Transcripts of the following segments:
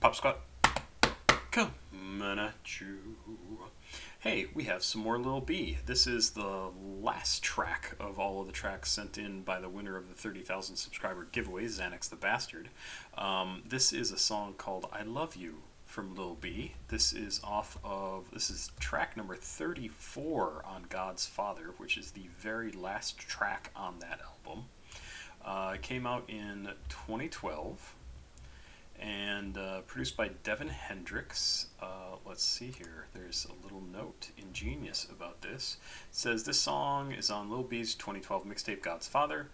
Papa Squat, coming at you. Hey, we have some more Lil B. This is the last track of all of the tracks sent in by the winner of the 30,000 subscriber giveaway, Xanax the Bastard. This is a song called I Love You from Lil B. This is off of, this is track number 34 on God's Father, which is the very last track on that album. It came out in 2012 and produced by Devin Hendricks. Let's see here, there's a little note, ingenious, about this. It says, this song is on Lil B's 2012 mixtape God's Father.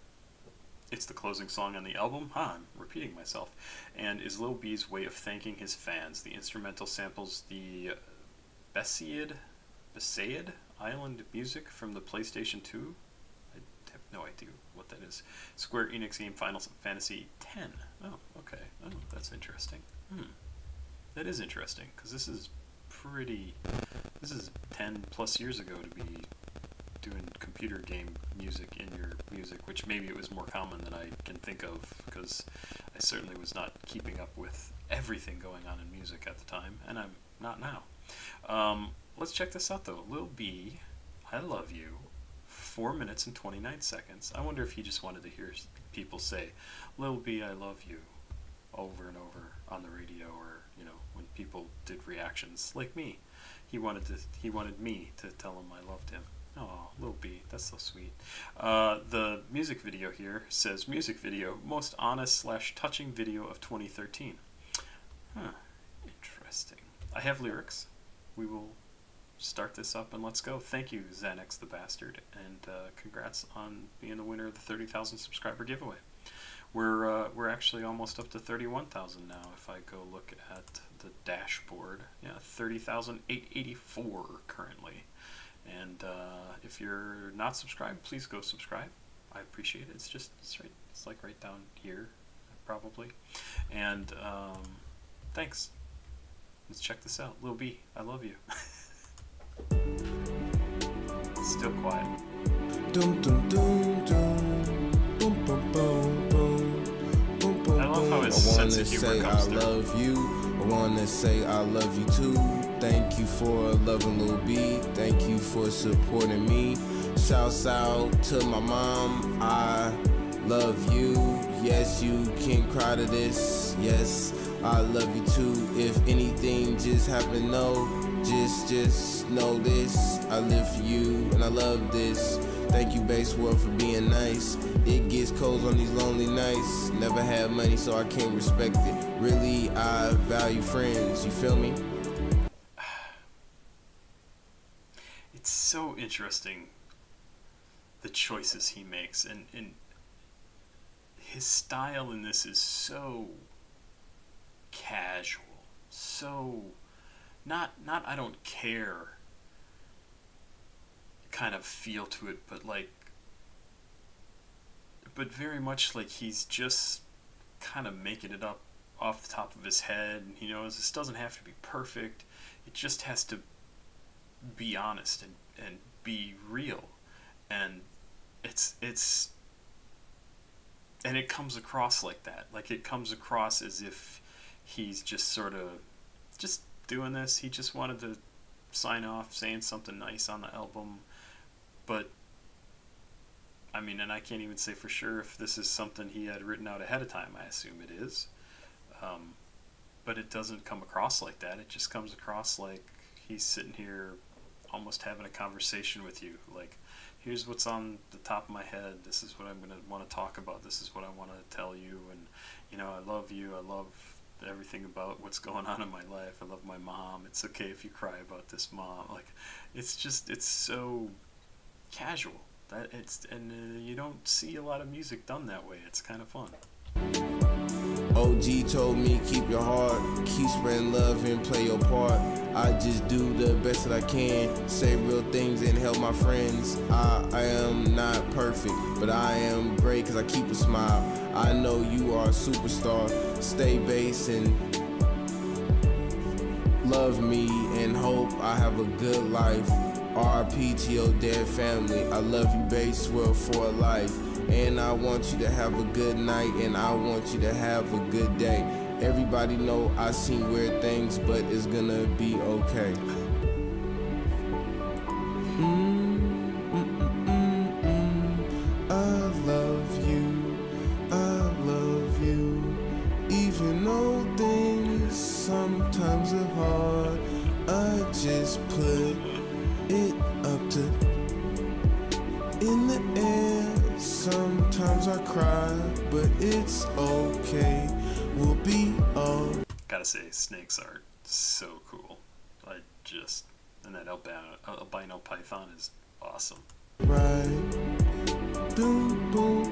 It's the closing song on the album, I'm repeating myself, and is Lil B's way of thanking his fans. The instrumental samples the Besaid Island music from the PlayStation 2. I have no idea what that is. Square Enix game Final Fantasy 10. Oh, okay. Oh, that's interesting. That is interesting, because this is pretty... This is 10 plus years ago to be doing computer game music in your music, which maybe it was more common than I can think of, because I certainly was not keeping up with everything going on in music at the time, and I'm not now. Let's check this out though. Lil B, I Love You, 4 minutes and 29 seconds. I wonder if he just wanted to hear people say, Lil B, I love you, over and over on the radio, or, you know, when people did reactions like me. He wanted me to tell him I loved him. Oh, Lil B, that's so sweet. The music video here says, music video, most honest / touching video of 2013. Huh, interesting. I have lyrics. We will start this up and let's go. Thank you, Xanax the Bastard, and congrats on being the winner of the 30,000 subscriber giveaway. We're actually almost up to 31,000 now, if I go look at the dashboard. Yeah, 30,884 currently. And if you're not subscribed, please go subscribe. I appreciate it. It's like right down here, probably. And thanks. Let's check this out. Lil B, I love you. Still quiet. I love how his sense of humor comes through. I love you. I wanna say I love you too. Thank you for loving Lil B. Thank you for supporting me. Shouts out to my mom. I love you. Yes, you can cry to this. Yes, I love you too. If anything just happened, no, just know this. I live for you and I love this. Thank you, Base World, for being nice. It gets cold on these lonely nights. Never had money, so I can't respect it. Really, I value friends. You feel me? It's so interesting, the choices he makes. And his style in this is so casual. So, not I don't care kind of feel to it, but very much like he's just kind of making it up off the top of his head. You know, this doesn't have to be perfect, it just has to be honest and be real, and it comes across like that. Like, it comes across as if he's just sort of just doing this. He just wanted to sign off saying something nice on the album. But, I mean, and I can't even say for sure if this is something he had written out ahead of time. I assume it is. But it doesn't come across like that. It just comes across like he's sitting here almost having a conversation with you. Like, here's what's on the top of my head. This is what I'm going to want to talk about. This is what I want to tell you. And, you know, I love you. I love everything about what's going on in my life. I love my mom. It's okay if you cry about this, mom. Like, it's just, it's so casual that it's, and you don't see a lot of music done that way. It's kind of fun. OG told me keep your heart, keep spreading love and play your part. I just do the best that I can, say real things and help my friends. I am not perfect, but I am great because I keep a smile. I know you are a superstar. Stay base and love me and hope I have a good life. RPTO Dead Family, I love you, Base World, for life. And I want you to have a good night, and I want you to have a good day. Everybody know I seen weird things, but it's gonna be okay. I love you, even though things sometimes are hard, I just put it up to in the air. Sometimes I cry, but it's okay, we'll be all. Gotta say, snakes are so cool. I just, and that albino python is awesome. Right. Boom, boom.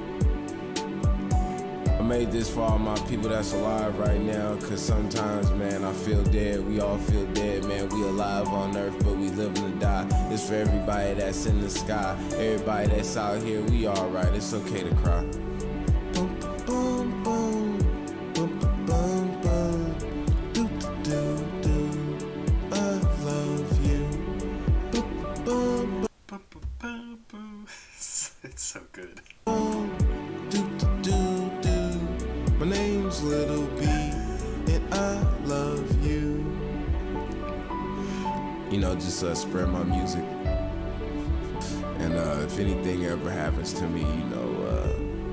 I made this for all my people that's alive right now, cause sometimes, man, I feel dead. We all feel dead, man. We alive on earth, but we live and die. It's for everybody that's in the sky, everybody that's out here. We all right. It's okay to cry. I love you. It's so good. My name's Lil B, and I love you. You know, just spread my music. And if anything ever happens to me, you know,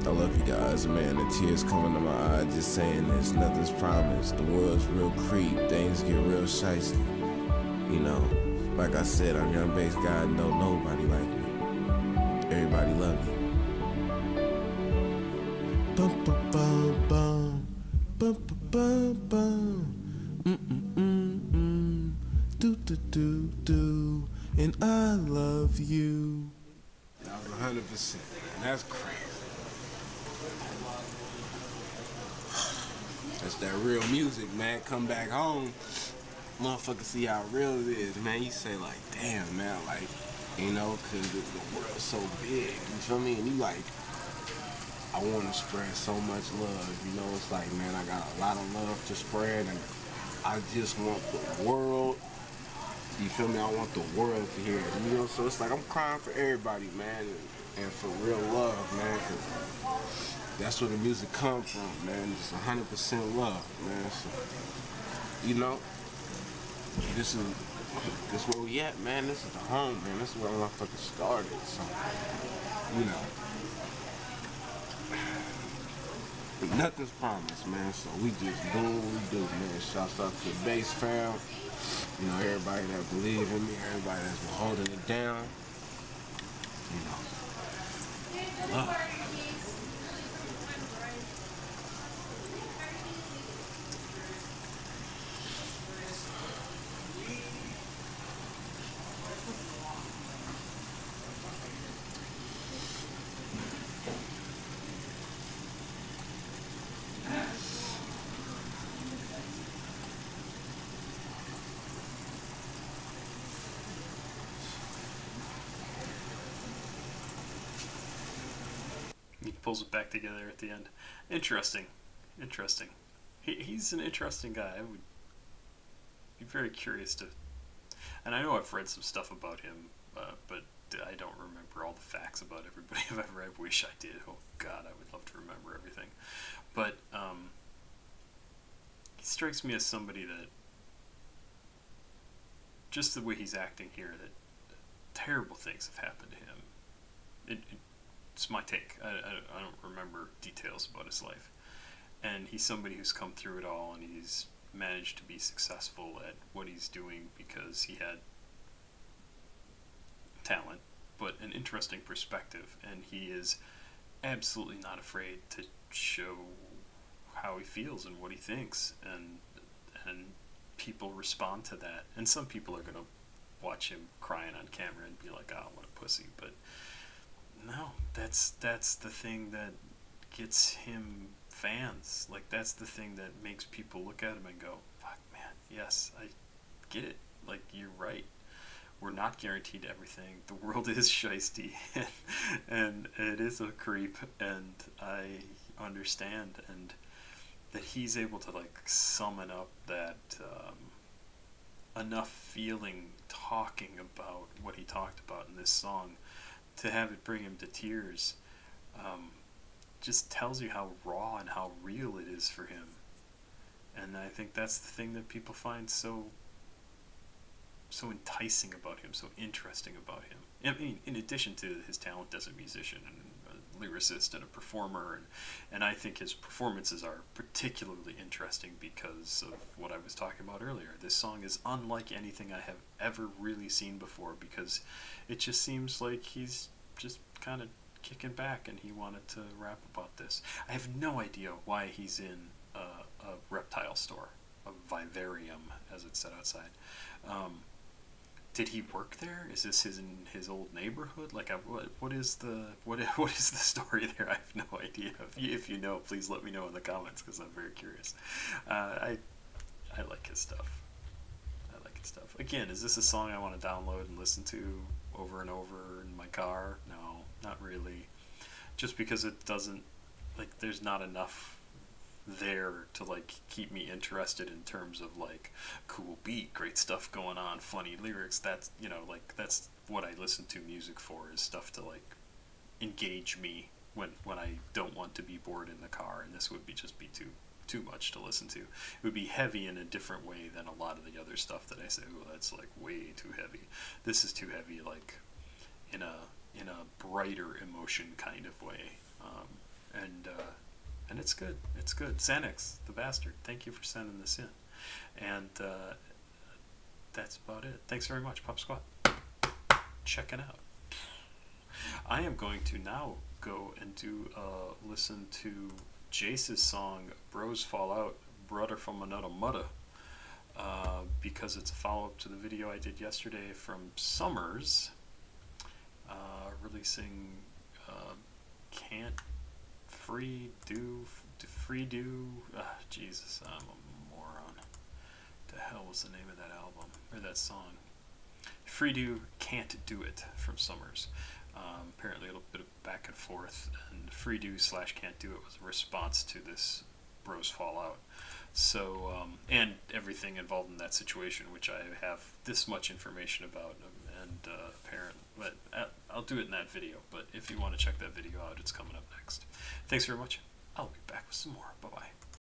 I love you guys, man. The tears coming to my eyes just saying this. Nothing's promised. The world's real creep. Things get real shicey. You know, like I said, I'm Young Base guy. No, nobody like me. Everybody love me. Bum, bum, bum, bum. Bum, bum, bum, bum. Mm, mm, mm, mm. Do, do, do, do. And I love you. I was 100%. That's crazy. That's that real music, man. Come back home, motherfucker, see how real it is, man. You say like, damn, man, like, you know, cause the world's so big. You feel me? And you like, I want to spread so much love, you know, it's like, man, I got a lot of love to spread, and I just want the world, you feel me, I want the world to hear it, you know, so it's like, I'm crying for everybody, man, and for real love, man, because that's where the music comes from, man, it's 100% love, man, so, you know, this where we at, man, this is the home, man, this is where I fucking started, so, you know. Nothing's promised, man, so we just do what we do, man. Shouts out to the Base fam, you know, everybody that believe in me, everybody that's been holding it down, you know, love. Pulls it back together at the end. Interesting. He's an interesting guy. I would be very curious to, and I know I've read some stuff about him, but I don't remember all the facts about everybody ever. I wish I did. Oh God, I would love to remember everything. But he strikes me as somebody that, just the way he's acting here, that terrible things have happened to him. It's my take. I don't remember details about his life. And he's somebody who's come through it all, and he's managed to be successful at what he's doing because he had talent, but an interesting perspective. And he is absolutely not afraid to show how he feels and what he thinks. And people respond to that. And some people are going to watch him crying on camera and be like, oh, what a pussy. But no, that's the thing that gets him fans. Like, that's the thing that makes people look at him and go, fuck, man, yes, I get it. Like, you're right. We're not guaranteed everything. The world is shiesty, and it is a creep, and I understand. And that he's able to, like, summon up that enough feeling talking about what he talked about in this song to have it bring him to tears, just tells you how raw and how real it is for him. And I think that's the thing that people find so enticing about him, so interesting about him. I mean, in addition to his talent as a musician and a lyricist and a performer, and I think his performances are particularly interesting because of what I was talking about earlier. This song is unlike anything I have ever really seen before because it just seems like he's just kind of kicking back and he wanted to rap about this. I have no idea why he's in a reptile store, a vivarium, as it said outside. Did he work there? Is this his old neighborhood? Like, what is the story there? I have no idea. If you know, please let me know in the comments because I'm very curious. I like his stuff. I like his stuff. Again, is this a song I want to download and listen to over and over in my car? No, not really. Just because it doesn't, like, there's not enough there to like keep me interested in terms of like cool beat, great stuff going on, funny lyrics. That's, you know, like that's what I listen to music for, is stuff to like engage me when I don't want to be bored in the car, and this would be just be too much to listen to. It would be heavy in a different way than a lot of the other stuff that I say, oh, that's like way too heavy. This is too heavy like in a brighter emotion kind of way. And it's good. It's good. Xanax the Bastard, thank you for sending this in. And that's about it. Thanks very much, Pop Squat. Checking out. I am going to now go and do listen to Jace's song, Bros Fall Out, Brother from Another Mudder, because it's a follow-up to the video I did yesterday from Summers, releasing Can't Free Do, Jesus, I'm a moron. What the hell was the name of that album, or that song? Free Do, Can't Do It, from Summers. Apparently a little bit of back and forth, and Free Do / Can't Do It was a response to this Bros Fall Out. So, and everything involved in that situation, which I have this much information about, and apparently, but I'll do it in that video, but if you want to check that video out, it's coming up next. Thanks very much. I'll be back with some more. Bye-bye.